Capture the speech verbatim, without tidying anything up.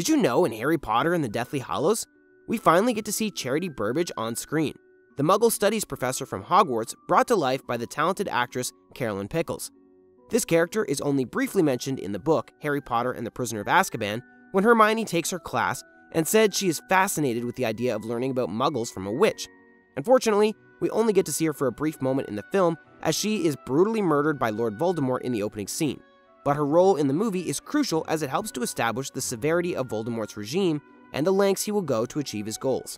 Did you know in Harry Potter and the Deathly Hallows, we finally get to see Charity Burbage on screen, the Muggle Studies professor from Hogwarts brought to life by the talented actress Carolyn Pickles. This character is only briefly mentioned in the book Harry Potter and the Prisoner of Azkaban when Hermione takes her class and said she is fascinated with the idea of learning about Muggles from a witch. Unfortunately, we only get to see her for a brief moment in the film as she is brutally murdered by Lord Voldemort in the opening scene, but her role in the movie is crucial as it helps to establish the severity of Voldemort's regime and the lengths he will go to achieve his goals.